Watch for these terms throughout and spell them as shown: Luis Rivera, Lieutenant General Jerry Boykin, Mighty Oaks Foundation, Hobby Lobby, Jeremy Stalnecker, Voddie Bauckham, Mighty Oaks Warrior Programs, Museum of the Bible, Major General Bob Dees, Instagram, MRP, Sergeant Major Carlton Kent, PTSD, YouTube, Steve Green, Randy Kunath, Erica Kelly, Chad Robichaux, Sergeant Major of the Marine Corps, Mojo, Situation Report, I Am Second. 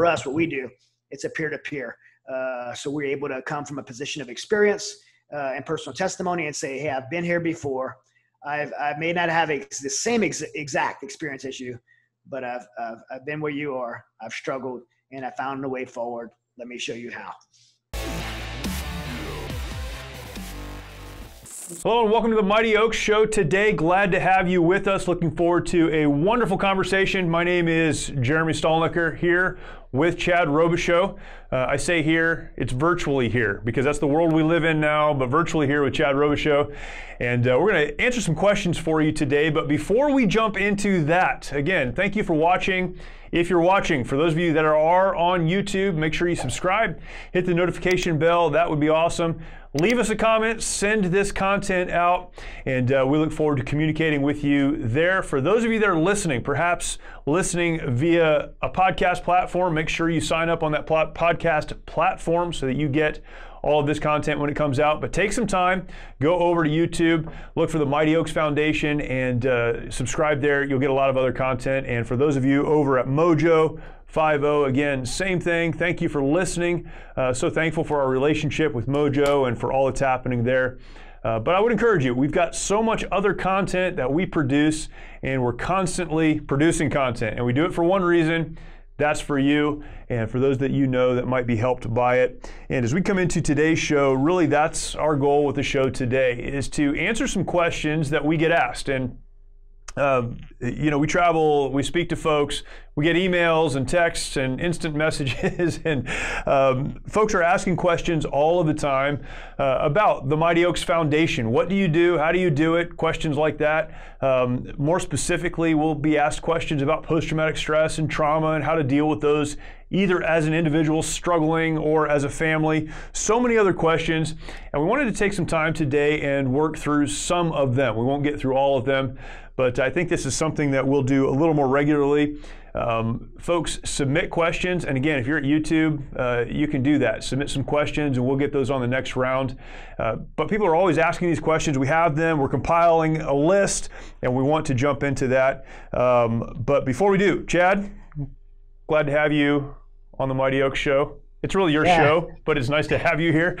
for us, what we do, it's a peer-to-peer. So we're able to come from a position of experience and personal testimony and say, hey, I've been here before. I may not have the same exact experience as you, but I've been where you are. I've struggled and I found a way forward. Let me show you how. Hello and welcome to the Mighty Oaks Show today. Glad to have you with us. Looking forward to a wonderful conversation. My name is Jeremy Stalnecker here with Chad Robichaux. I say here, it's virtually here because that's the world we live in now, but virtually here with Chad Robichaux. And we're going to answer some questions for you today. But before we jump into that, again, thank you for watching. If you're watching, for those of you that are on YouTube, make sure you subscribe, hit the notification bell. That would be awesome. Leave us a comment, send this content out, and we look forward to communicating with you there. For those of you that are listening, perhaps listening via a podcast platform, make sure you sign up on that podcast platform so that you get all of this content when it comes out. But take some time, go over to YouTube, look for the Mighty Oaks Foundation, and subscribe there. You'll get a lot of other content. And for those of you over at Mojo, 5-0, again, same thing. Thank you for listening. So thankful for our relationship with Mojo and for all that's happening there. But I would encourage you, we've got so much other content that we produce, and we're constantly producing content. And we do it for one reason, that's for you, and for those that you know that might be helped by it. And as we come into today's show, really that's our goal with the show today, is to answer some questions that we get asked. And you know, we travel, we speak to folks, we get emails and texts and instant messages, and folks are asking questions all of the time about the Mighty Oaks Foundation. What do you do? How do you do it? Questions like that. More specifically, we'll be asked questions about post-traumatic stress and trauma and how to deal with those, either as an individual struggling or as a family. So many other questions, and we wanted to take some time today and work through some of them. We won't get through all of them, but I think this is something that we'll do a little more regularly. Folks, submit questions. And again, if you're at YouTube, you can do that. Submit some questions and we'll get those on the next round. But people are always asking these questions. We have them. We're compiling a list and we want to jump into that. But before we do, Chad, glad to have you on the Mighty Oaks Show. It's really your show, but it's nice to have you here.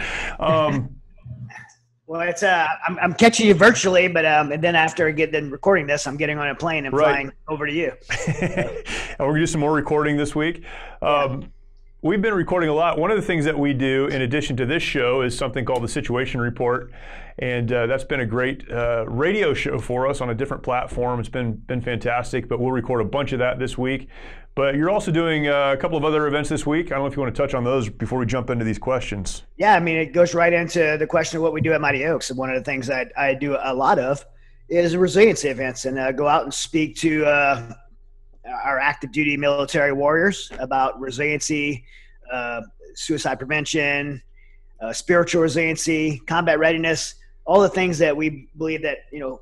Well, it's I'm catching you virtually, but and then after I get done recording this, I'm getting on a plane and flying over to you. And we're gonna do some more recording this week. We've been recording a lot. One of the things that we do in addition to this show is something called the Situation Report, and that's been a great radio show for us on a different platform. It's been fantastic, but we'll record a bunch of that this week. But you're also doing a couple of other events this week. I don't know if you want to touch on those before we jump into these questions. Yeah, I mean, it goes right into the question of what we do at Mighty Oaks. And one of the things that I do a lot of is resiliency events, and go out and speak to our active duty military warriors about resiliency, suicide prevention, spiritual resiliency, combat readiness, all the things that we believe that, you know,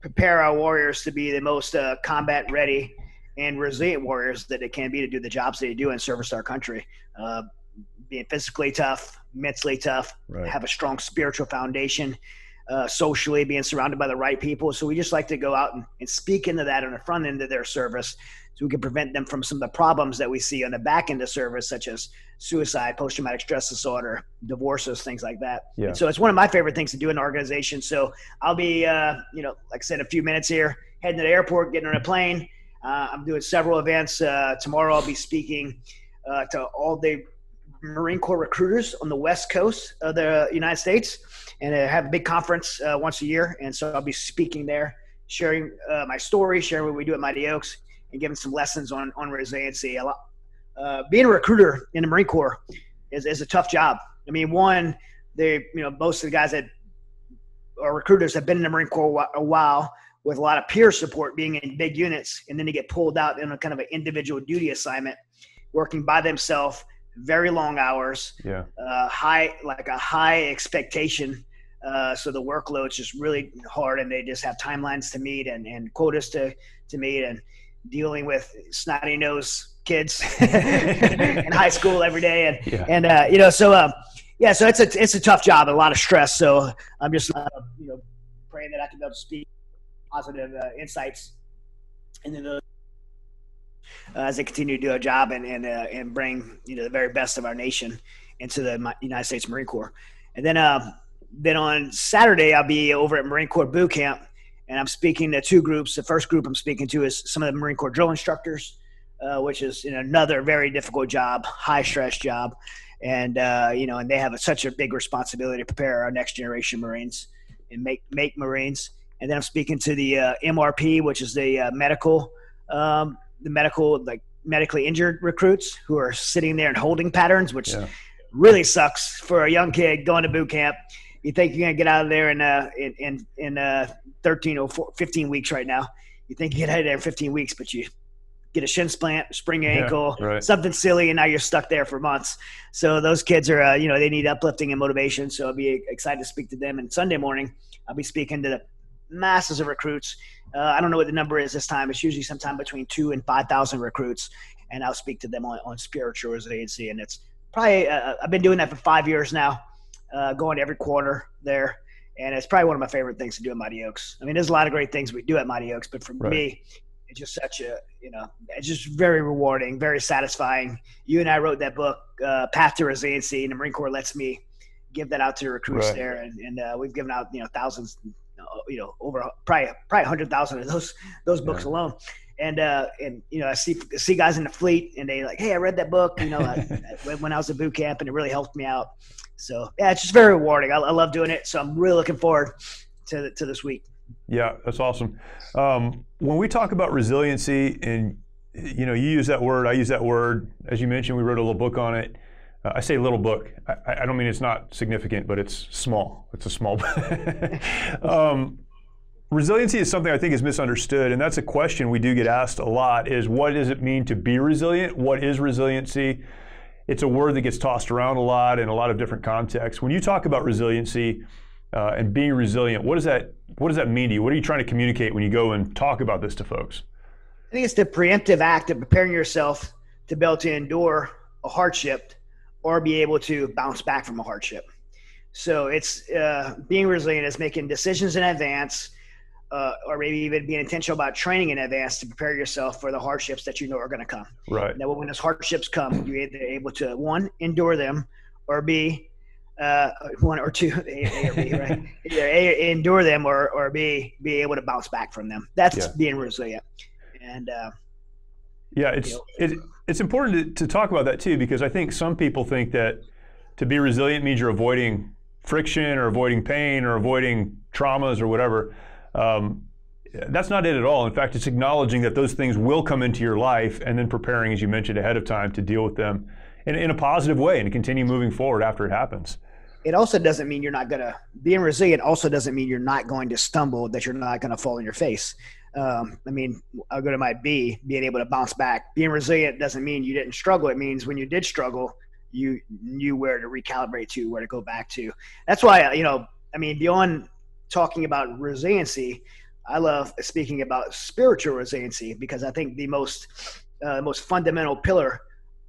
prepare our warriors to be the most combat ready and resilient warriors that they can be to do the jobs that they do and service our country. Being physically tough, mentally tough, have a strong spiritual foundation, socially being surrounded by the right people. So we just like to go out and speak into that on the front end of their service so we can prevent them from some of the problems that we see on the back end of service, such as suicide, post-traumatic stress disorder, divorces, things like that. Yeah. So it's one of my favorite things to do in an organization. So I'll be, you know, like I said, a few minutes here, heading to the airport, getting on a plane. I'm doing several events. Tomorrow I'll be speaking to all the Marine Corps recruiters on the West Coast of the United States, and I have a big conference once a year, and so I'll be speaking there, sharing my story, sharing what we do at Mighty Oaks, and giving some lessons on resiliency. A lot, being a recruiter in the Marine Corps is a tough job. I mean, one, most of the guys that are recruiters have been in the Marine Corps a while, with a lot of peer support, being in big units, and then they get pulled out in a kind of an individual duty assignment, working by themselves, very long hours, high expectation. So the workload's just really hard, and they just have timelines to meet and quotas to meet, and dealing with snotty-nosed kids in high school every day. And, you know, so, yeah, so it's a tough job, and a lot of stress. So I'm just, you know, praying that I can be able to speak positive insights into those as they continue to do their job and bring, you know, the very best of our nation into the United States Marine Corps. And then on Saturday, I'll be over at Marine Corps Boot Camp, and I'm speaking to two groups. The first group I'm speaking to is some of the Marine Corps drill instructors, which is, you know, another very difficult job, high stress job. And, you know, and they have such a big responsibility to prepare our next generation Marines and make Marines. And then I'm speaking to the MRP, which is the medically injured recruits who are sitting there in holding patterns, which really sucks for a young kid going to boot camp. You think you're going to get out of there in 13 or 15 weeks right now. You think you get out of there in 15 weeks, but you get a shin splint, sprain your ankle, something silly, and now you're stuck there for months. So those kids are, you know, they need uplifting and motivation. So I'll be excited to speak to them. And Sunday morning, I'll be speaking to the masses of recruits. I don't know what the number is this time. It's usually sometime between 2,000 and 5,000 recruits. And I'll speak to them on spiritual resiliency. And it's probably, I've been doing that for 5 years now, going every quarter there. And it's probably one of my favorite things to do at Mighty Oaks. I mean, there's a lot of great things we do at Mighty Oaks, but for me, it's just such a, you know, it's just very rewarding, very satisfying. You and I wrote that book, Path to Resiliency, and the Marine Corps lets me give that out to the recruits there. And we've given out, you know, thousands, you know, over probably 100,000 of those books alone. And, you know, I see guys in the fleet and they like, hey, I read that book, you know, when I was at boot camp, and it really helped me out. So yeah, it's just very rewarding. I love doing it. So I'm really looking forward to this week. Yeah, that's awesome. When we talk about resiliency, and, you know, you use that word, I use that word, as you mentioned, we wrote a little book on it. I say little book. I don't mean it's not significant, but it's small. It's a small book. Resiliency is something I think is misunderstood, and that's a question we do get asked a lot, is what does it mean to be resilient? What is resiliency? It's a word that gets tossed around a lot in a lot of different contexts. When you talk about resiliency and being resilient, what does that mean to you? What are you trying to communicate when you go and talk about this to folks? I think it's the preemptive act of preparing yourself to be able to endure a hardship or be able to bounce back from a hardship. So it's being resilient is making decisions in advance, or maybe even being intentional about training in advance to prepare yourself for the hardships that you know are going to come. Right. Now, when those hardships come, you're either able to, one, endure them, or B, one or two, A or B, right? Either A, endure them, or B, be able to bounce back from them. That's being resilient. And it's important to talk about that too, because I think some people think that to be resilient means you're avoiding friction or avoiding pain or avoiding traumas or whatever. That's not it at all. In fact, it's acknowledging that those things will come into your life and then preparing, as you mentioned, ahead of time to deal with them in a positive way and continue moving forward after it happens. It also doesn't mean you're not going to, being resilient also doesn't mean you're not going to stumble, that you're not going to fall on your face. I mean, I'll go to my B, being able to bounce back. Being resilient doesn't mean you didn't struggle. It means when you did struggle, you knew where to recalibrate to, where to go back to. That's why, you know, I mean, beyond talking about resiliency, I love speaking about spiritual resiliency, because I think the most fundamental pillar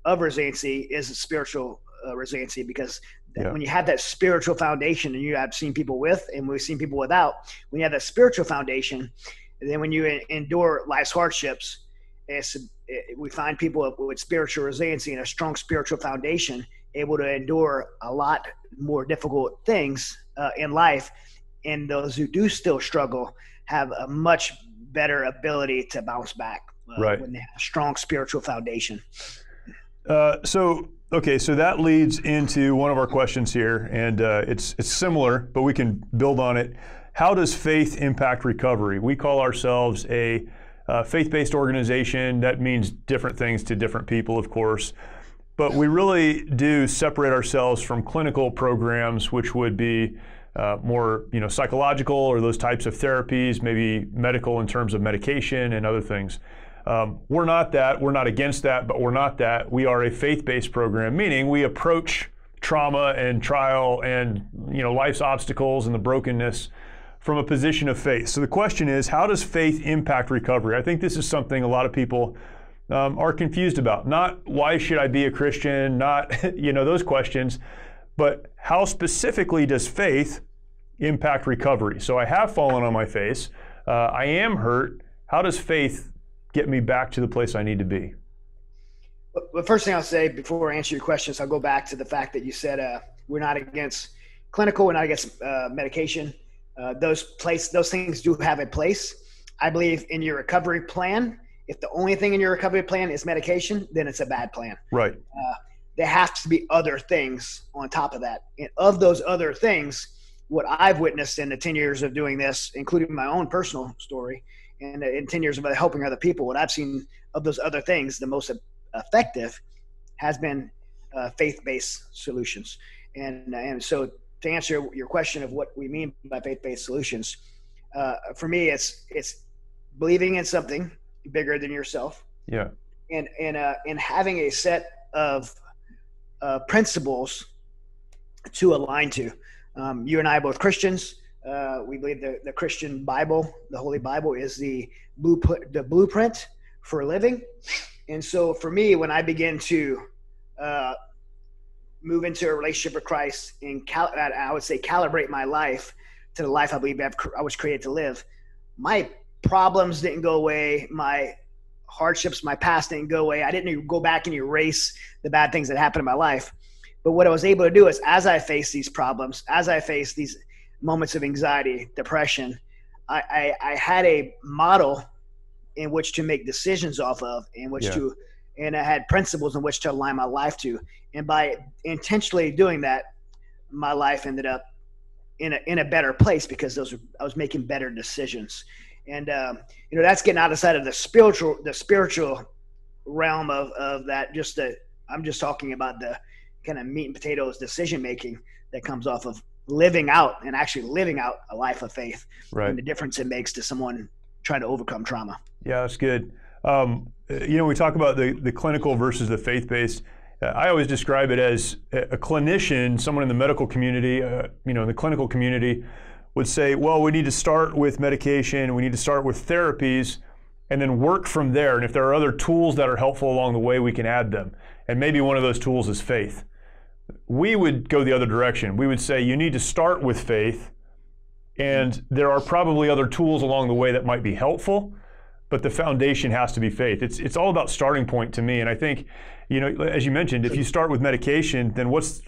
of resiliency is spiritual resiliency, because when you have that spiritual foundation, and you have seen people with, and we've seen people without, when you have that spiritual foundation, and then when you endure life's hardships, we find people with spiritual resiliency and a strong spiritual foundation able to endure a lot more difficult things in life. And those who do still struggle have a much better ability to bounce back when they have a strong spiritual foundation. So that leads into one of our questions here, and it's similar, but we can build on it. How does faith impact recovery? We call ourselves a faith-based organization. That means different things to different people, of course. But we really do separate ourselves from clinical programs, which would be more, you know, psychological or those types of therapies, maybe medical in terms of medication and other things. We're not that. We're not against that, but we're not that. We are a faith-based program, meaning we approach trauma and trial and, you know, life's obstacles and the brokenness from a position of faith. So the question is, how does faith impact recovery? I think this is something a lot of people are confused about. Not why should I be a Christian, not, you know, those questions, but how specifically does faith impact recovery? So I have fallen on my face. I am hurt. How does faith get me back to the place I need to be. The first thing I'll say before I answer your questions, I'll go back to the fact that you said we're not against clinical, we're not against medication. Those things do have a place. I believe in your recovery plan, if the only thing in your recovery plan is medication, then it's a bad plan. Right. There have to be other things on top of that. And of those other things, what I've witnessed in the 10 years of doing this, including my own personal story, and in 10 years of helping other people, what I've seen of those other things, the most effective has been faith-based solutions. And so to answer your question of what we mean by faith-based solutions, for me, it's believing in something bigger than yourself. Yeah. And having a set of principles to align to. You and I are both Christians. We believe the Christian Bible, the Holy Bible, is the blueprint for living. And so for me, when I begin to move into a relationship with Christ and I would say calibrate my life to the life I believe I was created to live, my problems didn't go away. My hardships, my past didn't go away. I didn't even go back and erase the bad things that happened in my life. But what I was able to do is as I faced these problems, as I faced these moments of anxiety, depression, I had a model in which to make decisions off of, and I had principles in which to align my life to. And by intentionally doing that, my life ended up in a better place because I was making better decisions. And that's getting outside of the spiritual realm of that. I'm just talking about the kind of meat and potatoes decision making that comes off of living out and actually living out a life of faith, right, and the difference it makes to someone trying to overcome trauma. Yeah, that's good. We talk about the clinical versus the faith-based. I always describe it as a clinician, someone in the medical community, in the clinical community would say, well, we need to start with medication, we need to start with therapies, and then work from there. And if there are other tools that are helpful along the way, we can add them. And maybe one of those tools is faith. We would go the other direction. We would say you need to start with faith, and there are probably other tools along the way that might be helpful, but the foundation has to be faith. It's all about starting point to me. And I think, as you mentioned, if you start with medication, then what's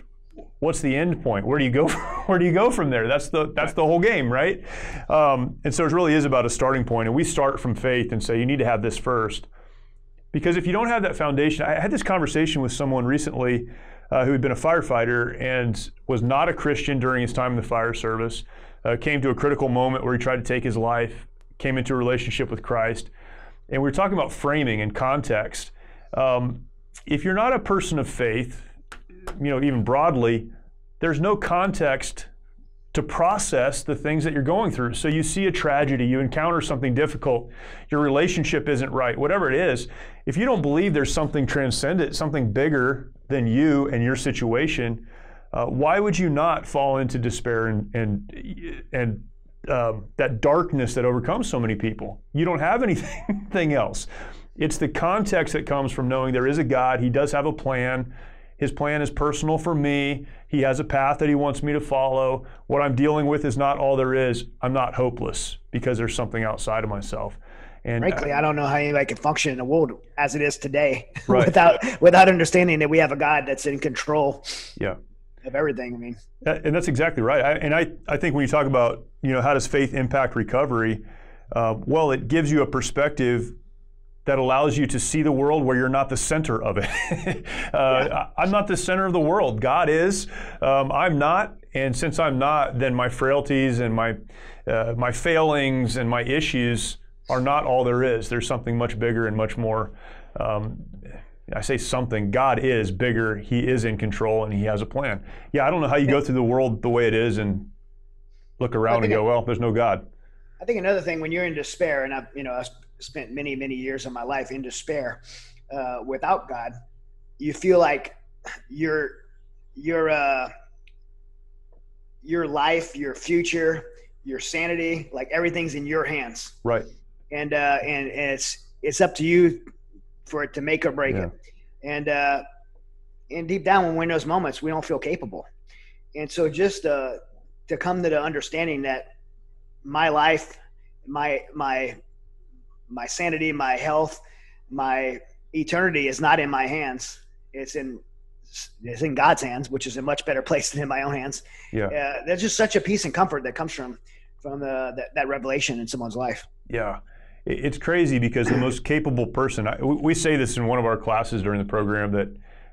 the end point? Where do you go from there? That's the whole game, right? And so it really is about a starting point. And we start from faith and say you need to have this first, because if you don't have that foundation, I had this conversation with someone recently who had been a firefighter and was not a Christian during his time in the fire service, came to a critical moment where he tried to take his life, came into a relationship with Christ. And we were talking about framing and context. If you're not a person of faith, even broadly, there's no context to process the things that you're going through. So you see a tragedy, you encounter something difficult, your relationship isn't right, whatever it is. If you don't believe there's something transcendent, something bigger than you and your situation, why would you not fall into despair and that darkness that overcomes so many people? You don't have anything else. It's the context that comes from knowing there is a God. He does have a plan. His plan is personal for me. He has a path that he wants me to follow. What I'm dealing with is not all there is. I'm not hopeless because there's something outside of myself. And frankly, I don't know how anybody can function in the world as it is today, right, without understanding that we have a God that's in control, yeah, of everything. I mean, and that's exactly right. I think when you talk about, how does faith impact recovery? Well, it gives you a perspective that allows you to see the world where you're not the center of it. I'm not the center of the world. God is. I'm not. And since I'm not, then my frailties and my failings and my issues are not all there is. There's something much bigger and much more. I say something. God is bigger. He is in control, and he has a plan. Yeah, I don't know how you go through the world the way it is and look around and go, well, there's no God. I think another thing when you're in despair, and I spent many, many years of my life in despair without God, you feel like your life, your future, your sanity, like everything's in your hands. Right. And it's up to you for it to make or break it. And deep down when we're in those moments, we don't feel capable. And so just to come to the understanding that my life, my my sanity, my health, my eternity is not in my hands. It's in God's hands, which is a much better place than in my own hands. Yeah. There's just such a peace and comfort that comes from that revelation in someone's life. Yeah. It's crazy because the most capable person, we say this in one of our classes during the program,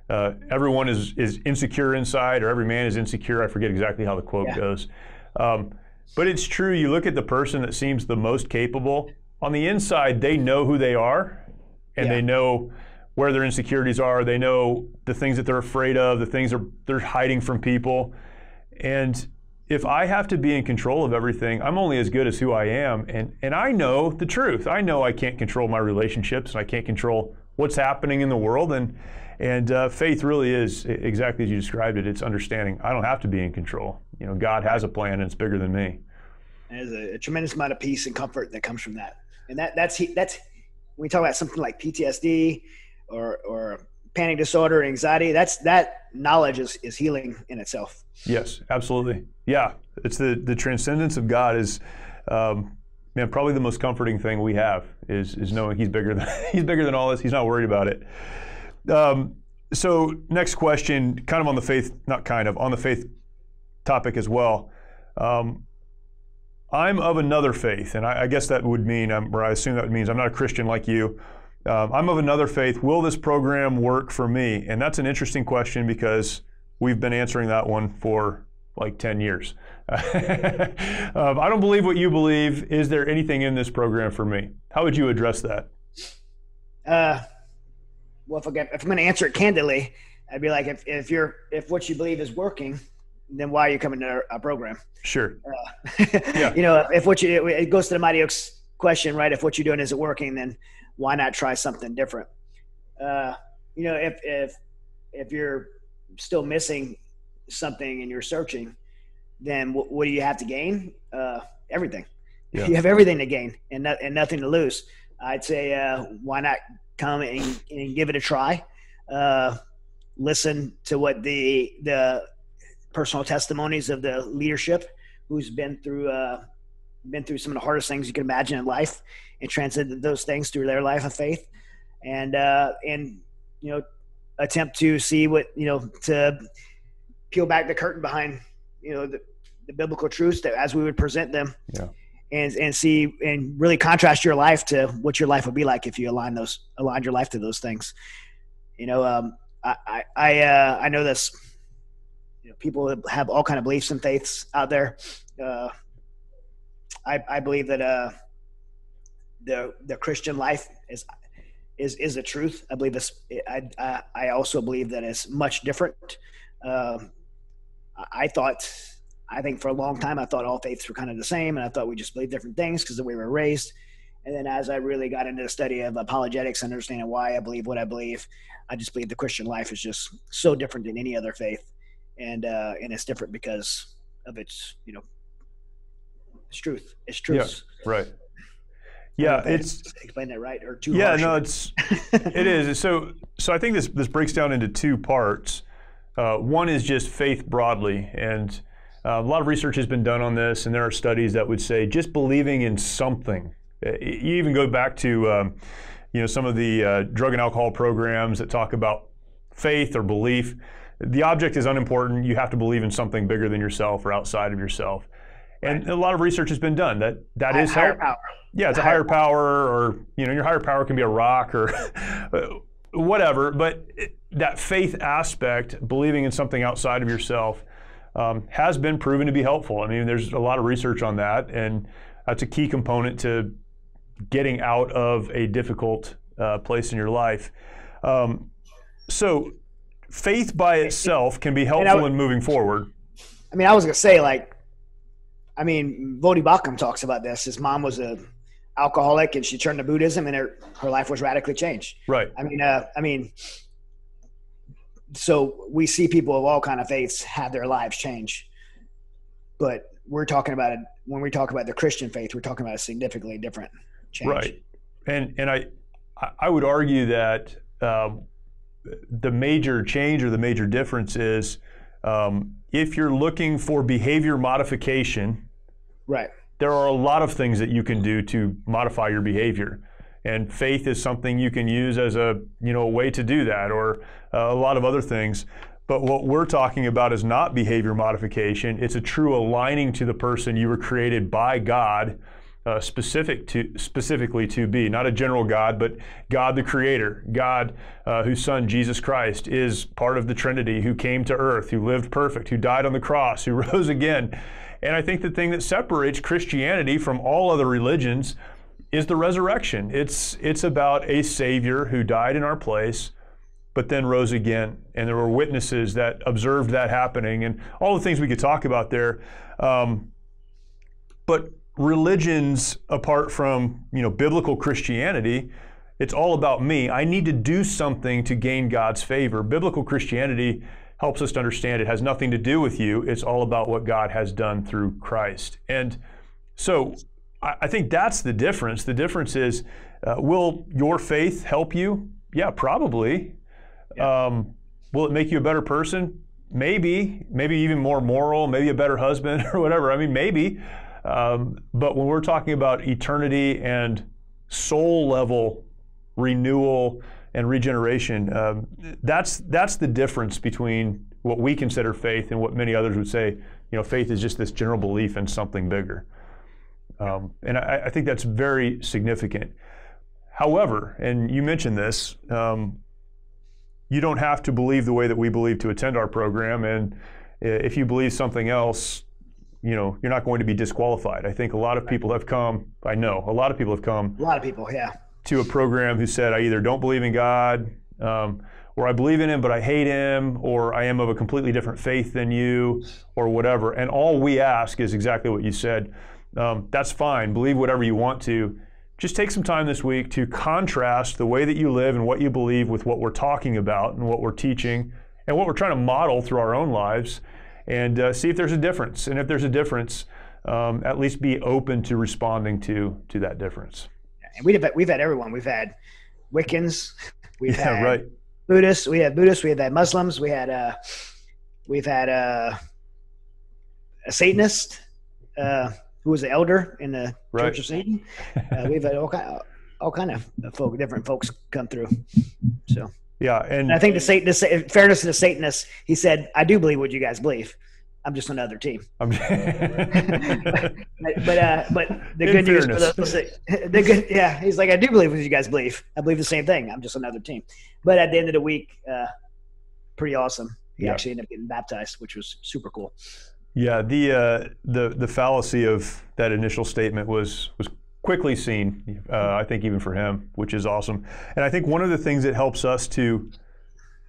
that everyone is insecure inside, or every man is insecure. I forget exactly how the quote goes. But it's true. You look at the person that seems the most capable. On the inside, they know who they are, and they know where their insecurities are. They know the things that they're afraid of, the things they're hiding from people. And if I have to be in control of everything, I'm only as good as who I am. And I know the truth. I know I can't control my relationships, and I can't control what's happening in the world. And faith really is exactly as you described it. It's understanding I don't have to be in control. You know, God has a plan, and it's bigger than me. There's a tremendous amount of peace and comfort that comes from that. And that's when we talk about something like PTSD or panic disorder, anxiety, that knowledge is healing in itself. Yes, absolutely. Yeah. It's the transcendence of God is, man, probably the most comforting thing we have is knowing he's bigger than all this. He's not worried about it. So next question, on the faith topic as well. I'm of another faith, and I guess that would mean, or I assume that means I'm not a Christian like you. I'm of another faith. Will this program work for me? And that's an interesting question because we've been answering that one for like 10 years. I don't believe what you believe. Is there anything in this program for me? How would you address that? Well, if I'm going to answer it candidly, I'd be like, if what you believe is working, then why are you coming to our program? Sure. Yeah. You know, it goes to the Mighty Oaks question, right? If what you're doing isn't working, then why not try something different? You know, if you're still missing something and you're searching, then what do you have to gain? Everything. Yeah. You have everything to gain and nothing to lose. I'd say, why not come and give it a try? Listen to what the personal testimonies of the leadership who's been through some of the hardest things you can imagine in life and transcended those things through their life of faith. And, you know, attempt to see what, you know, to peel back the curtain behind, you know, the biblical truths that as we would present them and see, and really contrast your life to what your life would be like if you aligned your life to those things. You know, I know this, you know, people have all kinds of beliefs and faiths out there. I believe that the Christian life is the truth. I believe this. I also believe that it's much different. I think for a long time I thought all faiths were kind of the same, and I thought we just believed different things because of the way we were raised. And then as I really got into the study of apologetics and understanding why I believe what I believe, I just believe the Christian life is just so different than any other faith. And it's different because of its, you know, its truth. It's truth. Yeah, right. Yeah, it's explain that right or too. Yeah, harsh. No, it is. So I think this breaks down into two parts. One is just faith broadly, and a lot of research has been done on this, and there are studies that would say just believing in something. You even go back to, you know, some of the drug and alcohol programs that talk about faith or belief. The object is unimportant. You have to believe in something bigger than yourself or outside of yourself. And a lot of research has been done that is higher power. Yeah, it's a higher power, or, you know, your higher power can be a rock or whatever. But that faith aspect, believing in something outside of yourself, has been proven to be helpful. I mean, there's a lot of research on that, and that's a key component to getting out of a difficult place in your life. So faith by itself can be helpful in moving forward. I mean, I was going to say, like, I mean, Voddie Bauckham talks about this. His mom was an alcoholic, and she turned to Buddhism, and her life was radically changed. Right. I mean, so we see people of all kinds of faiths have their lives change, but we're talking about it when we talk about the Christian faith. We're talking about a significantly different change. Right. And I would argue that the major change or the major difference is if you're looking for behavior modification. Right. There are a lot of things that you can do to modify your behavior. And faith is something you can use as a, you know, a way to do that, or a lot of other things. But what we're talking about is not behavior modification. It's a true aligning to the person you were created by God, specifically to be. Not a general God, but God the Creator, God whose Son Jesus Christ is part of the Trinity, who came to earth, who lived perfect, who died on the cross, who rose again. And I think the thing that separates Christianity from all other religions is the resurrection. It's about a Savior who died in our place, but then rose again. And there were witnesses that observed that happening, and all the things we could talk about there. But religions, apart from, you know, biblical Christianity, it's all about me. I need to do something to gain God's favor. Biblical Christianity helps us to understand it has nothing to do with you. It's all about what God has done through Christ. And so I think that's the difference. The difference is, will your faith help you? Yeah, probably. Yeah. Will it make you a better person? Maybe. Maybe even more moral, maybe a better husband or whatever. I mean, maybe. But when we're talking about eternity and soul level renewal and regeneration, that's the difference between what we consider faith and what many others would say, you know, faith is just this general belief in something bigger. And I think that's very significant. However, and you mentioned this, you don't have to believe the way that we believe to attend our program. And if you believe something else, you know, you're not going to be disqualified. I think a lot of people have come, I know, a lot of people have come. A lot of people, yeah. To a program who said, I either don't believe in God, or I believe in him, but I hate him, or I am of a completely different faith than you, or whatever. And all we ask is exactly what you said. That's fine. Believe whatever you want to. Just take some time this week to contrast the way that you live and what you believe with what we're talking about and what we're teaching and what we're trying to model through our own lives, and see if there's a difference. And if there's a difference, at least be open to responding to that difference. And we've had everyone. We've had Wiccans. We've had right. Buddhists. We had Buddhists. We had Muslims. We've had a Satanist. Who was the elder in the right. Church of Satan. We've had all kind of folk, different folks come through. So yeah, and I think the Satanist, in fairness to the Satanist, he said, "I do believe what you guys believe. I'm just on the other team." But the in good fairness. News for those that, the good, yeah, he's like, "I do believe what you guys believe. I believe the same thing. I'm just on the other team." But at the end of the week, pretty awesome. He actually ended up getting baptized, which was super cool. Yeah, the fallacy of that initial statement was quickly seen, I think even for him, which is awesome. And I think one of the things that helps us to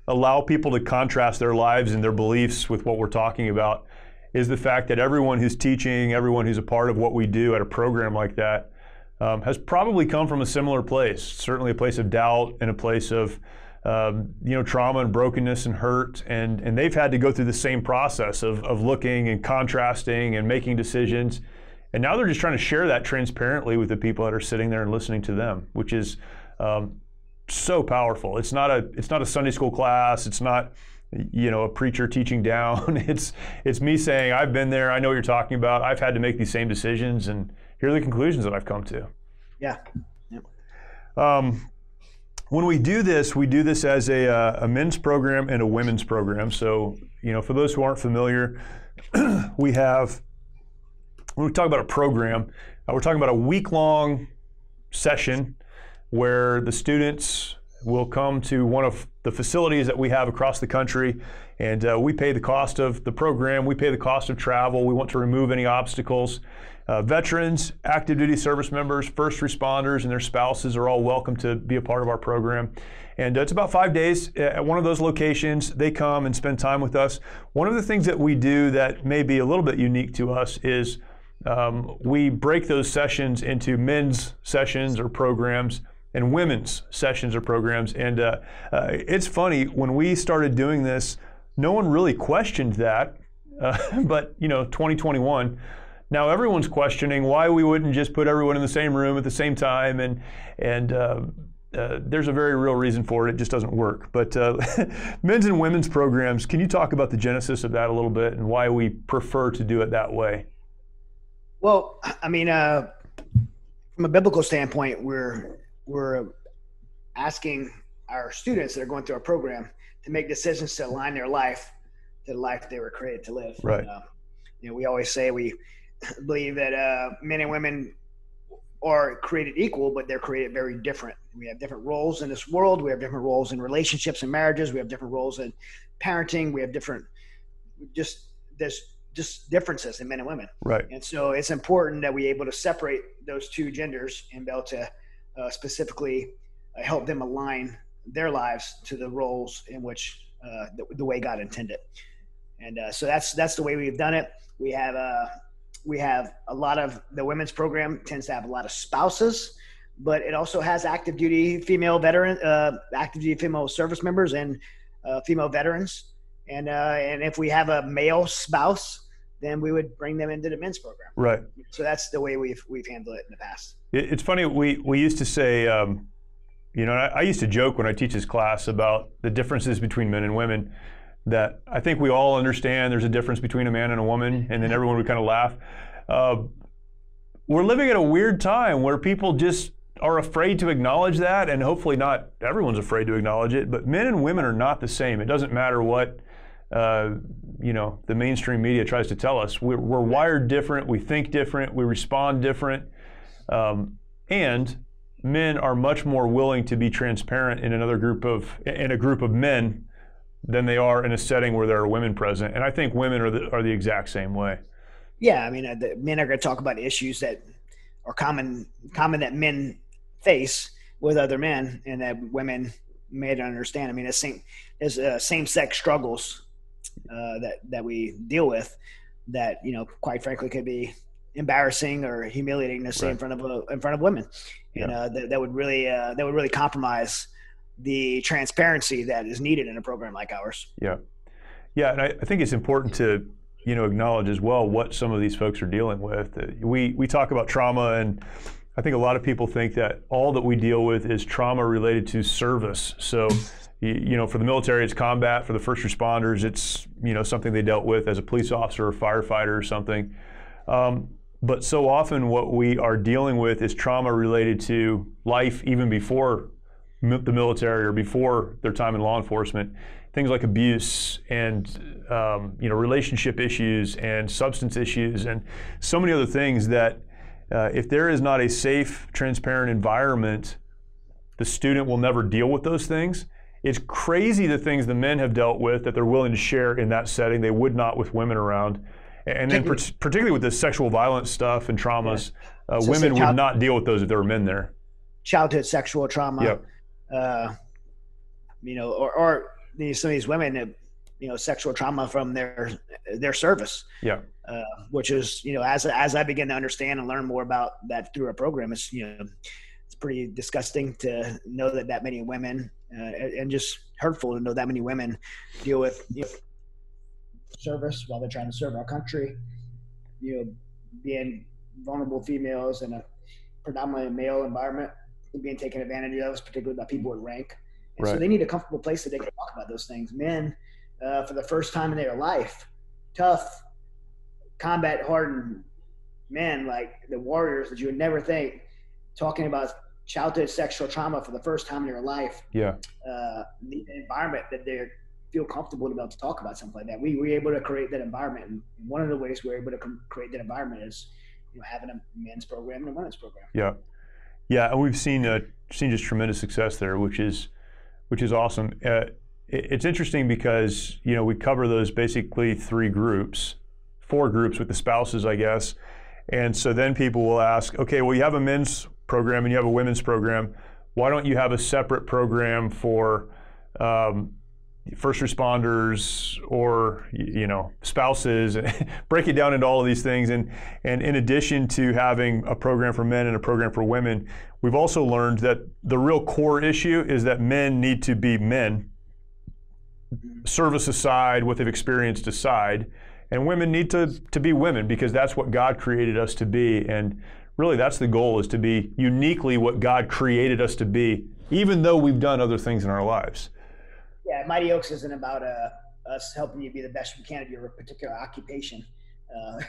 allow people to contrast their lives and their beliefs with what we're talking about is the fact that everyone who's teaching, everyone who's a part of what we do at a program like that, has probably come from a similar place, certainly a place of doubt and a place of you know, trauma and brokenness and hurt, and they've had to go through the same process of looking and contrasting and making decisions. And now they're just trying to share that transparently with the people that are sitting there and listening to them, which is so powerful. It's not a Sunday school class. It's not, you know, a preacher teaching down. It's me saying, I've been there. I know what you're talking about. I've had to make these same decisions, and here are the conclusions that I've come to. Yeah. Yep. When we do this as a men's program and a women's program. So, you know, for those who aren't familiar, we have, when we talk about a program, we're talking about a week-long session where the students will come to one of the facilities that we have across the country, and we pay the cost of the program, we pay the cost of travel, we want to remove any obstacles. Veterans, active duty service members, first responders, and their spouses are all welcome to be a part of our program. And it's about 5 days at one of those locations. They come and spend time with us. One of the things that we do that may be a little bit unique to us is we break those sessions into men's sessions or programs and women's sessions or programs. And it's funny, when we started doing this, no one really questioned that, but you know, 2021, now everyone's questioning why we wouldn't just put everyone in the same room at the same time, and there's a very real reason for it. It just doesn't work. But men's and women's programs, can you talk about the genesis of that a little bit and why we prefer to do it that way? Well, I mean, from a biblical standpoint, we're we're asking our students that are going through our program to make decisions to align their life to the life they were created to live. Right. You know, we always say we believe that men and women are created equal, but they're created very different. We have different roles in this world. We have different roles in relationships and marriages. We have different roles in parenting. We have different, there's just differences in men and women. Right. And so it's important that we able to separate those two genders and be able to specifically help them align their lives to the roles in which the way God intended. And so that's the way we've done it. We have a lot of the women's program tends to have a lot of spouses, but it also has active duty female veteran, active duty female service members, and female veterans. And if we have a male spouse, then we would bring them into the men's program. Right. So that's the way we've handled it in the past. It's funny. We used to say, you know, I used to joke when I teach this class about the differences between men and women, that I think we all understand there's a difference between a man and a woman, and then everyone would kind of laugh. We're living at a weird time where people just are afraid to acknowledge that, and hopefully not everyone's afraid to acknowledge it, but men and women are not the same. It doesn't matter what you know, the mainstream media tries to tell us. We're wired different, we think different, we respond different, and men are much more willing to be transparent in a group of men than they are in a setting where there are women present. And I think women are the exact same way. Yeah, I mean, the men are going to talk about issues that are common that men face with other men, and that women may not understand. I mean, same-sex struggles that we deal with that, you know, quite frankly could be embarrassing or humiliating to see right. in front of women, yeah. And that would really compromise the transparency that is needed in a program like ours. Yeah. Yeah. And I think it's important to, you know, acknowledge as well what some of these folks are dealing with. We talk about trauma, and I think a lot of people think that all that we deal with is trauma related to service. So, you know, for the military, it's combat. For the first responders, it's, you know, something they dealt with as a police officer or firefighter or something. But so often what we are dealing with is trauma related to life even before the military or before their time in law enforcement, things like abuse and you know, relationship issues and substance issues and so many other things that if there is not a safe, transparent environment, the student will never deal with those things. It's crazy the things the men have dealt with that they're willing to share in that setting they would not with women around. And then particularly with the sexual violence stuff and traumas, yeah. Women would not deal with those if there were men there. Childhood sexual trauma. Yep. You know, or you know, some of these women have, you know, sexual trauma from their service. Yeah. Which is, you know, as I begin to understand and learn more about that through our program, it's, you know, it's pretty disgusting to know that many women, and just hurtful to know that many women deal with, you know, service while they're trying to serve our country, you know, being vulnerable females in a predominantly male environment, being taken advantage of, particularly by people with rank. And right. So they need a comfortable place that they can talk about those things. Men, for the first time in their life, tough, combat-hardened men like the warriors that you would never think, talking about childhood sexual trauma for the first time in their life. Yeah. The environment that they feel comfortable to be able to talk about something like that. We were able to create that environment. And one of the ways we're able to create that environment is, you know, having a men's program and a women's program. Yeah. Yeah, and we've seen just tremendous success there, which is awesome. It's interesting because, you know, we cover those basically four groups with the spouses, I guess. And so then people will ask, okay, well, you have a men's program and you have a women's program. Why don't you have a separate program for first responders or, you know, spouses? Break it down into all of these things, and in addition to having a program for men and a program for women, we've also learned that the real core issue is that men need to be men, service aside, what they've experienced aside, and women need to be women, because that's what God created us to be. And really, that's the goal, is to be uniquely what God created us to be, even though we've done other things in our lives. Yeah, Mighty Oaks isn't about us helping you be the best you can at your particular occupation.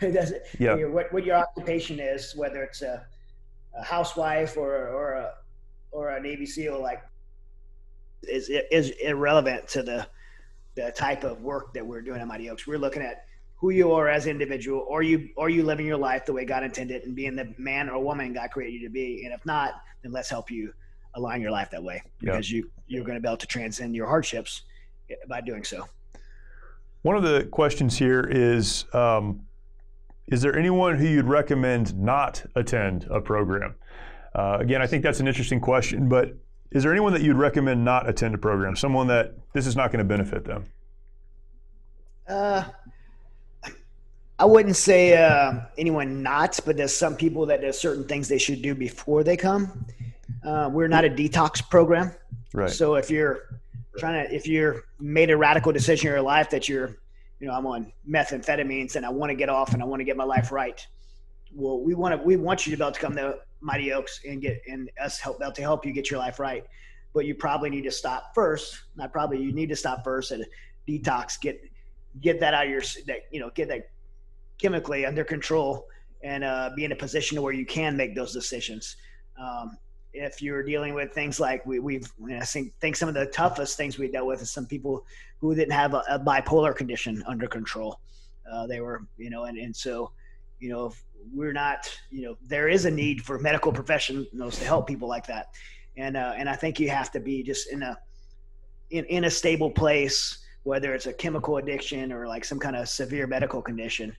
It doesn't, yeah. What your occupation is, whether it's a housewife or a or a Navy SEAL like is irrelevant to the type of work that we're doing at Mighty Oaks. We're looking at who you are as an individual, or you living your life the way God intended and being the man or woman God created you to be. And if not, then let's help you align your life that way, because you're going to be able to transcend your hardships by doing so. One of the questions here is there anyone who you'd recommend not attend a program? Again, I think that's an interesting question, but is there anyone that you'd recommend not attend a program? Someone that this is not going to benefit them? I wouldn't say anyone not, but there's some people that there's certain things they should do before they come. We're not a detox program. Right. So if you're trying to, if you're made a radical decision in your life that you're, you know, I'm on methamphetamines and I want to get off and I want to get my life right. Well, we want you to be able to come to Mighty Oaks and help you get your life right. But you probably need to stop first. Not probably, you need to stop first and detox, get that out of your, get that chemically under control and be in a position where you can make those decisions. If you're dealing with things like I think some of the toughest things we dealt with is some people who didn't have a bipolar condition under control. They were, there is a need for medical professionals to help people like that. And I think you have to be just in a stable place, whether it's a chemical addiction or like some kind of severe medical condition,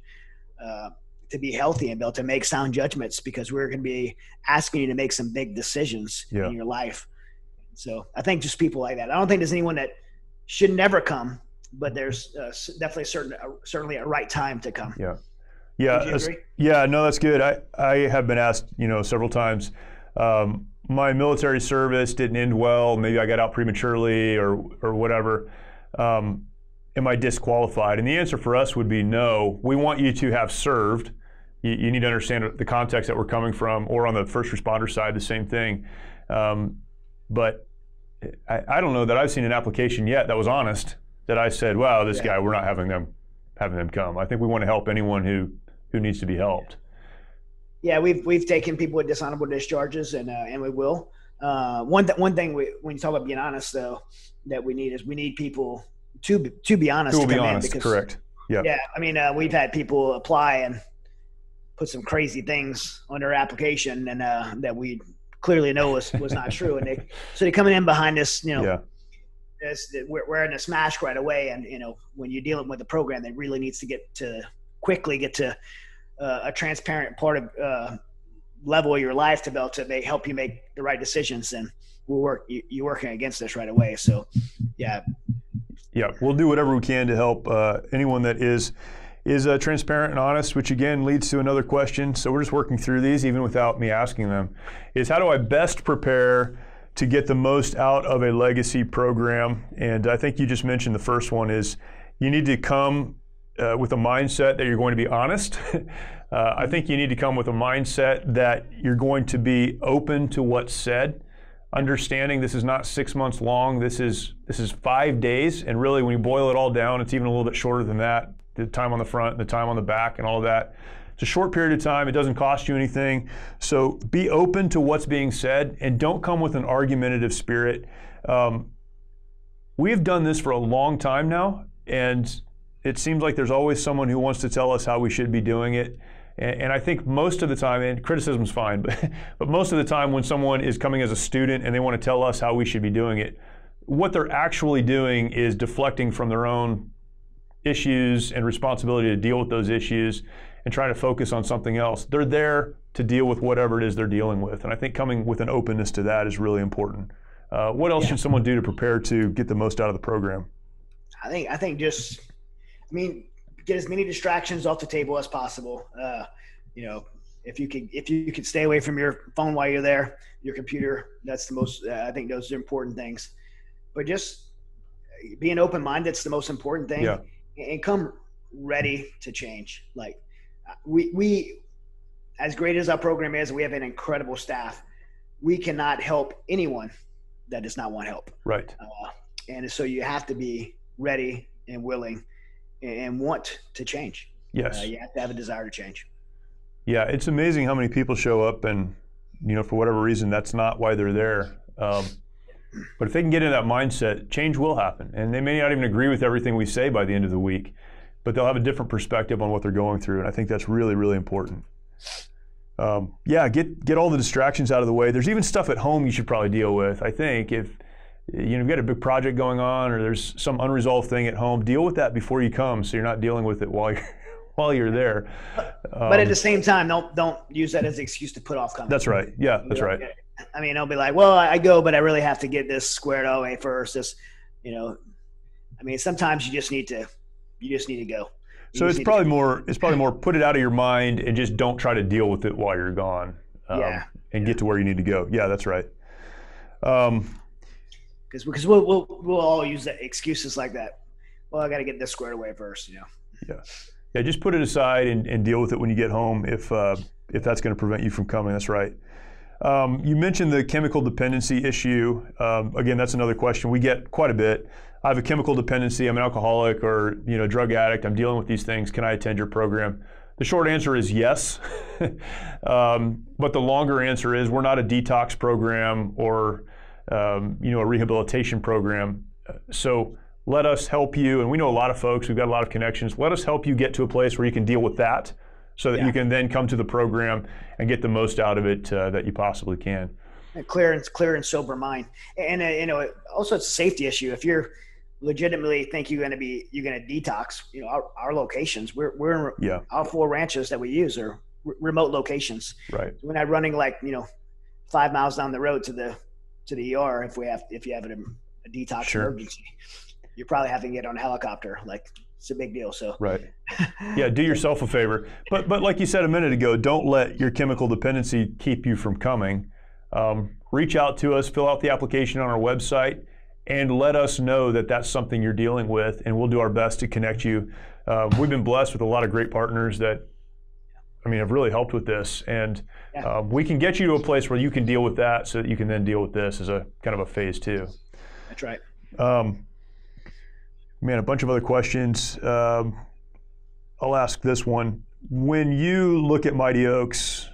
to be healthy and be able to make sound judgments, because we're going to be asking you to make some big decisions in your life. So I think just people like that. I don't think there's anyone that should never come, but there's definitely certainly a right time to come. Yeah. Yeah. Yeah. No, that's good. I have been asked, several times, my military service didn't end well. Maybe I got out prematurely or whatever. Am I disqualified? And the answer for us would be no. We want you to have served. You need to understand the context that we're coming from, or on the first responder side, the same thing. But I don't know that I've seen an application yet that was honest, that I said, wow, this guy, we're not having them come. I think we want to help anyone who needs to be helped. Yeah, we've taken people with dishonorable discharges, and we will. One thing when you talk about being honest, though, that we need is we need people to be honest. To be honest, because, correct. Yeah. Yeah, we've had people apply and put some crazy things on their application, and that we clearly know was not true, and so they're coming in behind us, we're in a smash right away, and when you're dealing with a program that really needs to quickly get to a transparent part of level of your life to be able to help you make the right decisions, then you're working against this right away. So yeah, we'll do whatever we can to help anyone that is transparent and honest, which again leads to another question. So we're just working through these even without me asking them, is how do I best prepare to get the most out of a legacy program? And I think you just mentioned the first one is you need to come with a mindset that you're going to be honest. I think you need to come with a mindset that you're going to be open to what's said, understanding this is not 6 months long, this is 5 days, and really when you boil it all down, it's even a little bit shorter than that, the time on the front, the time on the back, and all that. It's a short period of time, it doesn't cost you anything, so be open to what's being said and don't come with an argumentative spirit. We've done this for a long time now, and it seems like there's always someone who wants to tell us how we should be doing it. And I think most of the time, and criticism's fine, but most of the time when someone is coming as a student and they want to tell us how we should be doing it, what they're actually doing is deflecting from their own issues and responsibility to deal with those issues and trying to focus on something else. They're there to deal with whatever it is they're dealing with. And I think coming with an openness to that is really important. What else should someone do to prepare to get the most out of the program? I think get as many distractions off the table as possible. If you could stay away from your phone while you're there, your computer, that's the most, I think those are important things. But just being open-minded is the most important thing. Yeah. And come ready to change. Like we, as great as our program is, we have an incredible staff. We cannot help anyone that does not want help. Right. And so you have to be ready and willing and want to change. Yes. You have to have a desire to change. Yeah, it's amazing how many people show up and, for whatever reason, that's not why they're there. But if they can get in that mindset, change will happen. And they may not even agree with everything we say by the end of the week, but they'll have a different perspective on what they're going through. And I think that's really, really important. Yeah, get all the distractions out of the way. There's even stuff at home you should probably deal with. I think if you've got a big project going on or there's some unresolved thing at home, deal with that before you come so you're not dealing with it while you're there. But at the same time, don't use that as an excuse to put off coming. That's right. Yeah, that's right. I mean, I'll be like, well, I go, but I really have to get this squared away first. This, you know, I mean, sometimes you just need to go. So it's probably more put it out of your mind and just don't try to deal with it while you're gone, and get to where you need to go. Yeah, that's right. Because we'll all use that, excuses like that. Well, I got to get this squared away first, you know. Yeah, yeah. Just put it aside and deal with it when you get home if that's going to prevent you from coming. That's right. You mentioned the chemical dependency issue. Again, that's another question we get quite a bit. I have a chemical dependency, I'm an alcoholic or drug addict, I'm dealing with these things, can I attend your program? The short answer is yes. But the longer answer is we're not a detox program or a rehabilitation program. So let us help you, and we know a lot of folks, we've got a lot of connections, let us help you get to a place where you can deal with that so that you can then come to the program and get the most out of it that you possibly can. A clear and sober mind. And also it's a safety issue. If you're legitimately think you're going to detox, our locations, we're in our 4 ranches that we use are remote locations, right? We're not running 5 miles down the road to the ER. If you have a detox emergency, you're probably having to get on a helicopter. It's a big deal. So right. Yeah, do yourself a favor, but like you said a minute ago, don't let your chemical dependency keep you from coming. Reach out to us, fill out the application on our website, and let us know that that's something you're dealing with, and we'll do our best to connect you. We've been blessed with a lot of great partners that, have really helped with this, and we can get you to a place where you can deal with that so that you can then deal with this as a kind of a phase 2. That's right. Man, a bunch of other questions. I'll ask this one. When you look at Mighty Oaks,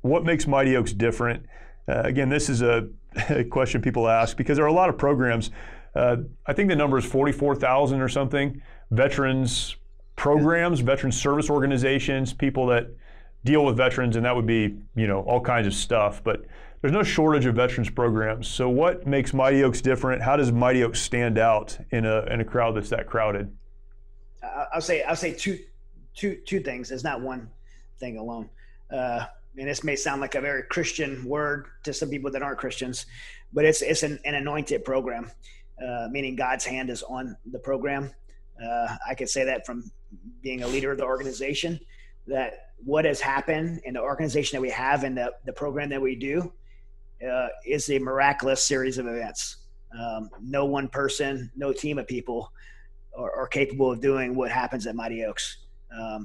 what makes Mighty Oaks different? Again, this is a question people ask because there are a lot of programs. I think the number is 44,000 or something, veterans programs, veteran service organizations, people that deal with veterans, and that would be all kinds of stuff. But there's no shortage of veterans programs. So what makes Mighty Oaks different? How does Mighty Oaks stand out in a crowd that's that crowded? I'll say two things. It's not one thing alone. And this may sound like a very Christian word to some people that aren't Christians, but it's an anointed program, meaning God's hand is on the program. I could say that from being a leader of the organization, that what has happened in the organization that we have and the program that we do is a miraculous series of events. No one person, no team of people are capable of doing what happens at Mighty Oaks.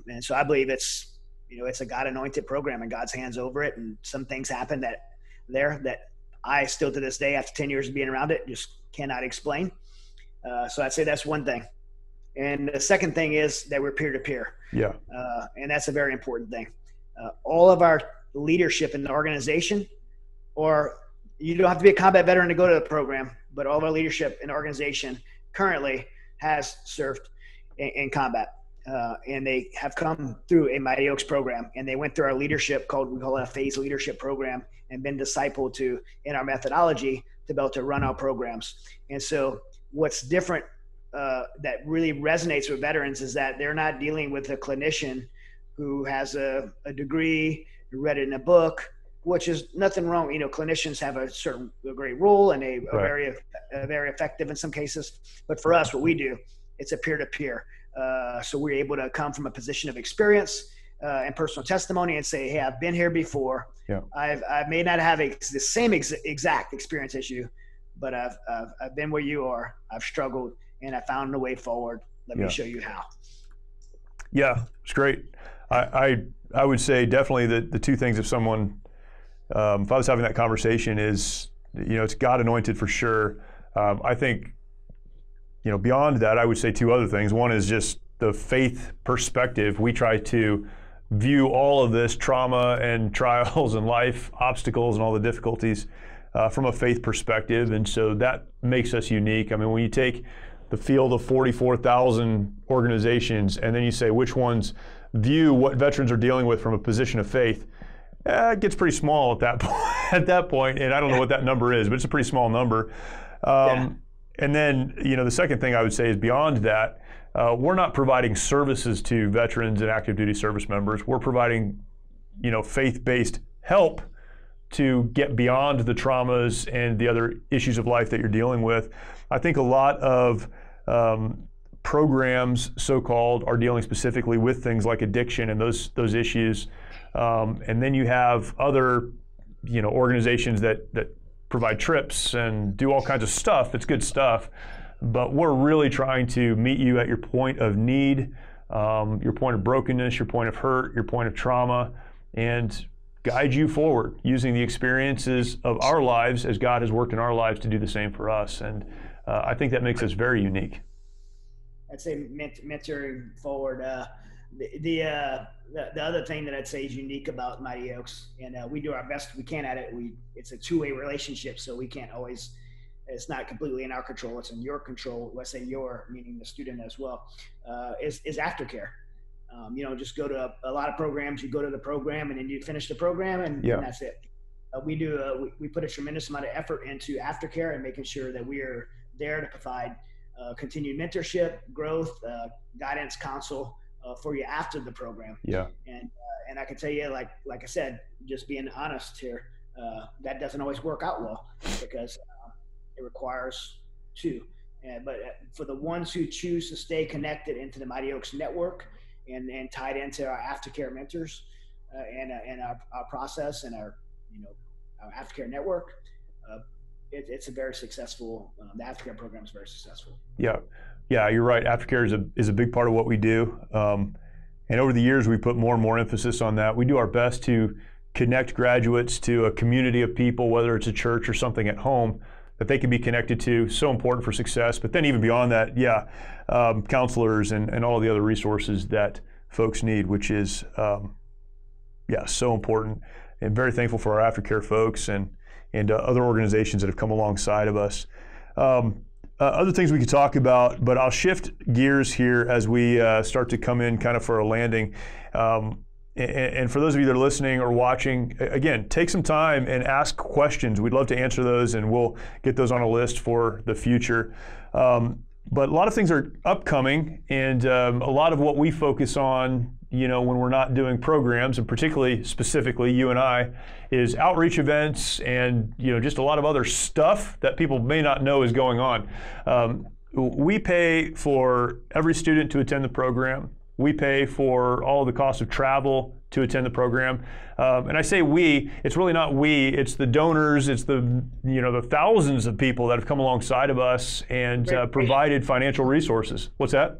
And so I believe it's a God anointed program and God's hands over it. And some things happen that I still to this day, after 10 years of being around it, just cannot explain. So I'd say that's one thing. And the second thing is that we're peer to peer. Yeah. And that's a very important thing. All of our leadership in the organization, or you don't have to be a combat veteran to go to the program, but all of our leadership in the organization currently has served in combat. And they have come through a Mighty Oaks program, and they went through our leadership we call it a phase leadership program, and been discipled in our methodology to be able to run our programs. And so what's different that really resonates with veterans is that they're not dealing with a clinician who has a degree, read it in a book, which is nothing wrong. Clinicians have a great role and very effective in some cases. But for us, what we do, it's a peer-to-peer. So we're able to come from a position of experience and personal testimony and say, hey, I've been here before. Yeah. I may not have the same exact experience as you, but I've been where you are. I've struggled, and I found a way forward. Let me show you how. Yeah, it's great. I would say definitely that the two things, if someone, if I was having that conversation, is, it's God anointed for sure. I think, beyond that, I would say two other things. One is just the faith perspective. We try to view all of this trauma and trials and life obstacles and all the difficulties from a faith perspective, and so that makes us unique. I mean, when you take the field of 44,000 organizations and then you say which ones view what veterans are dealing with from a position of faith, it gets pretty small at that point, and I don't know what that number is, but it's a pretty small number. And then, you know, the second thing I would say is beyond that, we're not providing services to veterans and active duty service members. We're providing, you know, faith-based help to get beyond the traumas and the other issues of life that you're dealing with. I think a lot of programs, so-called, are dealing specifically with things like addiction and those issues. And then you have other, you know, organizations that provide trips and do all kinds of stuff. It's good stuff, but we're really trying to meet you at your point of need, your point of brokenness, your point of hurt, your point of trauma, and guide you forward using the experiences of our lives as God has worked in our lives to do the same for us. And I think that makes us very unique. I'd say mentoring forward. The other thing that I'd say is unique about Mighty Oaks, and we do our best we can at it. It's a two-way relationship, so we can't always, it's not completely in our control, it's in your control. Let's say your, meaning the student as well, is aftercare. You know, just go to a lot of programs, you go to the program and then you finish the program and that's it. We put a tremendous amount of effort into aftercare and making sure that we are there to provide continued mentorship, growth, guidance, counsel, for you after the program. Yeah. And I can tell you, like I said, just being honest here, that doesn't always work out well because it requires two. But for the ones who choose to stay connected into the Mighty Oaks network and tied into our aftercare mentors and our process and our, you know, our aftercare network, it's a very successful, the aftercare program is very successful. Yeah. Yeah, you're right. Aftercare is a big part of what we do. And over the years, we put more and more emphasis on that. We do our best to connect graduates to a community of people, whether it's a church or something at home, that they can be connected to. So important for success. But then even beyond that, counselors and all the other resources that folks need, which is, so important. And very thankful for our aftercare folks and other organizations that have come alongside of us. Other things we could talk about, but I'll shift gears here as we start to come in kind of for a landing. And for those of you that are listening or watching, again, take some time and ask questions. We'd love to answer those, and we'll get those on a list for the future. But a lot of things are upcoming, and a lot of what we focus on, you know, when we're not doing programs, and particularly specifically you and I, is outreach events and, you know, just a lot of other stuff that people may not know is going on. We pay for every student to attend the program. We pay for all the cost of travel to attend the program. And I say we, it's really not we, it's the donors, it's the, you know, the thousands of people that have come alongside of us and provided financial resources. What's that?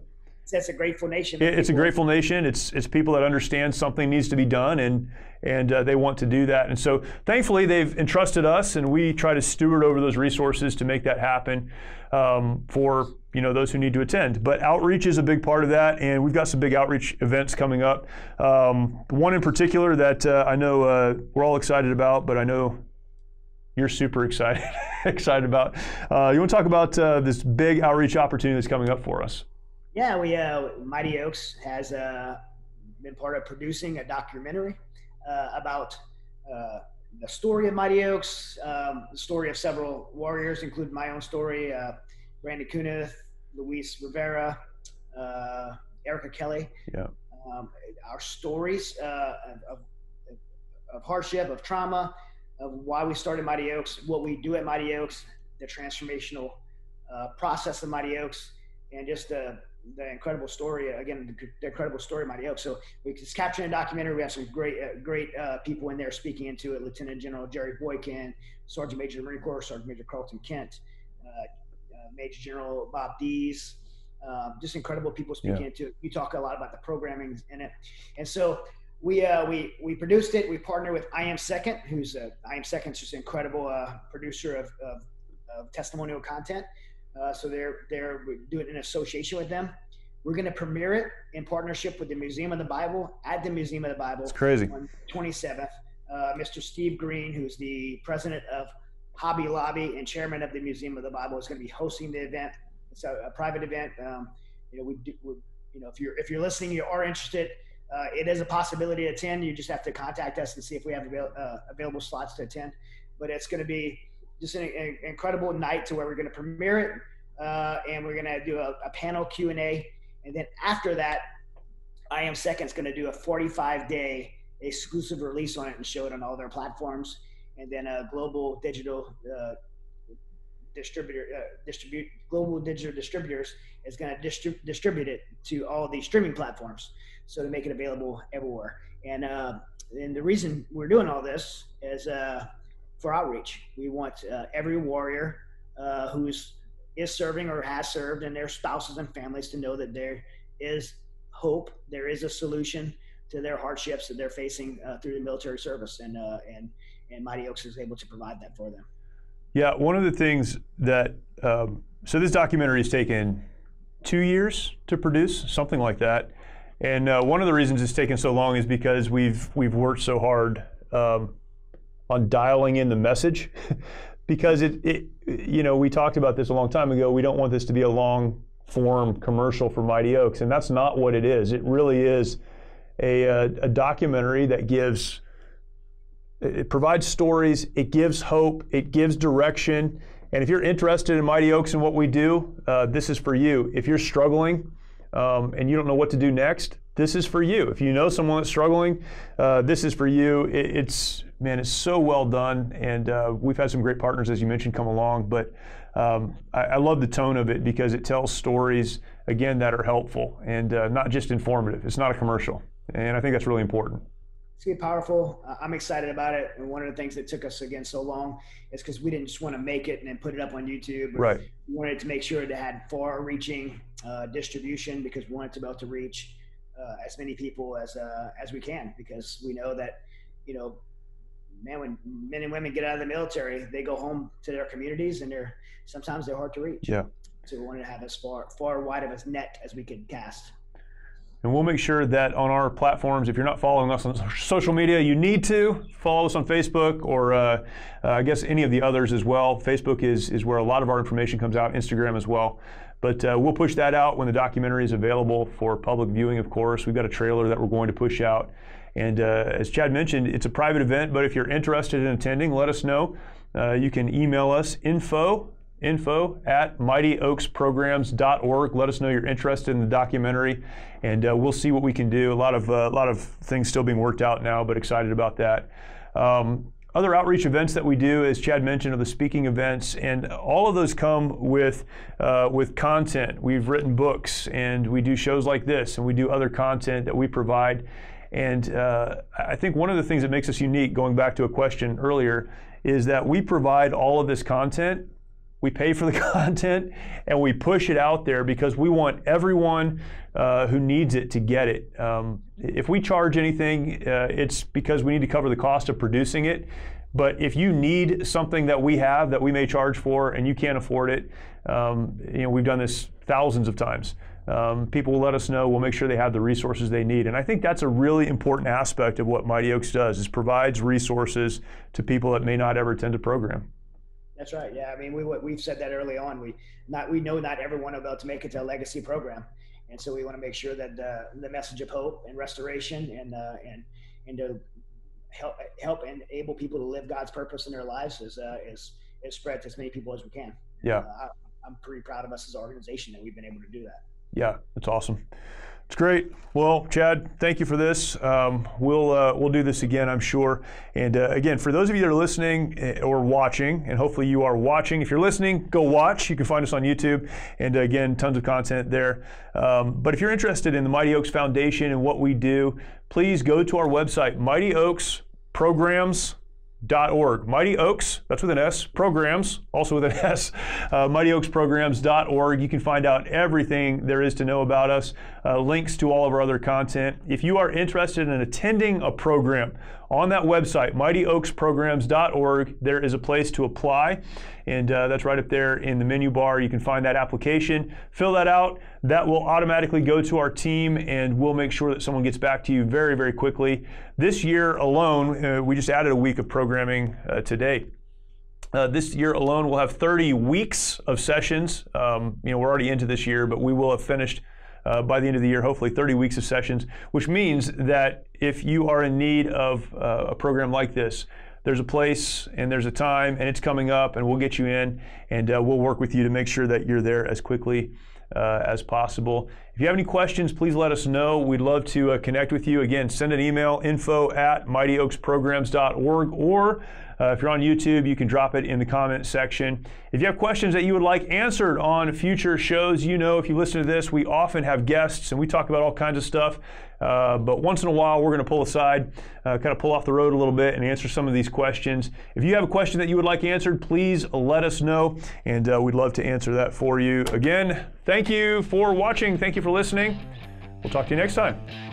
That's a grateful nation. It's a grateful nation. It's people that understand something needs to be done and they want to do that. And so thankfully they've entrusted us, and we try to steward over those resources to make that happen for, you know, those who need to attend. But outreach is a big part of that, and we've got some big outreach events coming up. One in particular that I know we're all excited about, but I know you're super excited about. You want to talk about this big outreach opportunity that's coming up for us? Yeah, Mighty Oaks has been part of producing a documentary about the story of Mighty Oaks, the story of several warriors, including my own story, Randy Kunath, Luis Rivera, Erica Kelly. Yeah. Our stories of hardship, of trauma, of why we started Mighty Oaks, what we do at Mighty Oaks, the transformational process of Mighty Oaks, and just the incredible story, again, the incredible story of Mighty Oaks. So it's captured in a documentary. We have some great people in there speaking into it. Lieutenant General Jerry Boykin, Sergeant Major of the Marine Corps, Sergeant Major Carlton Kent, Major General Bob Dees, just incredible people speaking into it. You talk a lot about the programming in it. And so we produced it. We partnered with I Am Second, who's I Am Second's just an incredible producer of testimonial content. So they're doing it in association with them. We're going to premiere it in partnership with the Museum of the Bible at the Museum of the Bible. It's crazy. On the 27th, Mr. Steve Green, who's the president of Hobby Lobby and chairman of the Museum of the Bible is going to be hosting the event. It's a private event. If you're listening, you are interested, it is a possibility to attend. You just have to contact us and see if we have available slots to attend. But it's going to be just an incredible night to where we're going to premiere it, and we're going to do a panel Q&A. And then after that, I Am Second is going to do a 45-day exclusive release on it and show it on all their platforms. And then a global digital distributors is going to distribute it to all the streaming platforms, so to make it available everywhere. And the reason we're doing all this is for outreach. We want every warrior who is serving or has served and their spouses and families to know that there is hope, there is a solution to their hardships that they're facing through the military service, and Mighty Oaks is able to provide that for them. Yeah, one of the things that, so this documentary has taken 2 years to produce, something like that. And one of the reasons it's taken so long is because we've worked so hard on dialing in the message, because we talked about this a long time ago. We don't want this to be a long form commercial for Mighty Oaks, and that's not what it is. It really is a documentary that gives, it provides stories, it gives hope, it gives direction. And if you're interested in Mighty Oaks and what we do, this is for you. If you're struggling and you don't know what to do next, this is for you. If you know someone that's struggling, this is for you. It's so well done. And we've had some great partners, as you mentioned, come along. But I love the tone of it, because it tells stories, again, that are helpful and not just informative. It's not a commercial. And I think that's really important. It's going to be powerful. I'm excited about it. And one of the things that took us, again, so long is because we didn't just want to make it and then put it up on YouTube. Right. We wanted to make sure it had far-reaching distribution, because we wanted to be able to reach as many people as we can, because we know that, when men and women get out of the military, they go home to their communities, and sometimes they're hard to reach. Yeah. So we wanted to have as far wide of a net as we could cast. And we'll make sure that on our platforms, if you're not following us on social media, you need to follow us on Facebook, or I guess any of the others as well. Facebook is where a lot of our information comes out, Instagram as well. But we'll push that out when the documentary is available for public viewing, of course. We've got a trailer that we're going to push out. And as Chad mentioned, it's a private event, but if you're interested in attending, let us know. You can email us info@mightyoaksprograms.org. Let us know you're interested in the documentary, and we'll see what we can do. A lot of things still being worked out now, but excited about that. Other outreach events that we do, as Chad mentioned, are the speaking events, and all of those come with content. We've written books, and we do shows like this, and we do other content that we provide. And I think one of the things that makes us unique, going back to a question earlier, is that we provide all of this content. We pay for the content, and we push it out there because we want everyone who needs it to get it. If we charge anything, it's because we need to cover the cost of producing it. But if you need something that we have that we may charge for and you can't afford it, we've done this thousands of times. People will let us know. We'll make sure they have the resources they need. And I think that's a really important aspect of what Mighty Oaks does, is provides resources to people that may not ever attend a program. That's right. Yeah, we've said that early on. We know not everyone will be able to make it to a legacy program, and so we want to make sure that the message of hope and restoration and to help enable people to live God's purpose in their lives is spread to as many people as we can. Yeah, and, I'm pretty proud of us as an organization that we've been able to do that. Yeah, that's awesome. It's great. Well, Chad, thank you for this. We'll do this again, I'm sure. And again, for those of you that are listening or watching, and hopefully you are watching. If you're listening, go watch. You can find us on YouTube. And again, tons of content there. But if you're interested in the Mighty Oaks Foundation and what we do, please go to our website, mightyoaksprograms.org. Mighty Oaks, that's with an S, programs, also with an S, mightyoaksprograms.org. You can find out everything there is to know about us, links to all of our other content. If you are interested in attending a program, on that website, mightyoaksprograms.org, there is a place to apply, and that's right up there in the menu bar. You can find that application, fill that out. That will automatically go to our team, and we'll make sure that someone gets back to you very, very quickly. This year alone, we just added a week of programming today. This year alone, we'll have 30 weeks of sessions. We're already into this year, but we will have finished by the end of the year, hopefully 30 weeks of sessions, which means that if you are in need of a program like this, there's a place and there's a time and it's coming up, and we'll get you in, and we'll work with you to make sure that you're there as quickly as possible. If you have any questions, please let us know. We'd love to connect with you. Again, send an email, info@mightyoaksprograms.org, or if you're on YouTube, you can drop it in the comment section. If you have questions that you would like answered on future shows, if you listen to this, we often have guests and we talk about all kinds of stuff. But once in a while, we're going to pull aside, kind of pull off the road a little bit and answer some of these questions. If you have a question that you would like answered, please let us know, and we'd love to answer that for you. Again, thank you for watching. Thank you for listening. We'll talk to you next time.